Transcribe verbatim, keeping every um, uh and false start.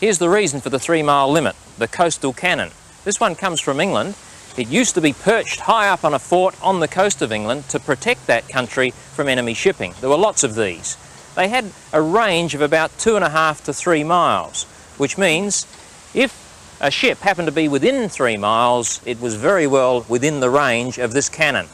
Here's the reason for the three-mile limit, the coastal cannon. This one comes from England. It used to be perched high up on a fort on the coast of England to protect that country from enemy shipping. There were lots of these. They had a range of about two and a half to three miles, which means if a ship happened to be within three miles, it was very well within the range of this cannon.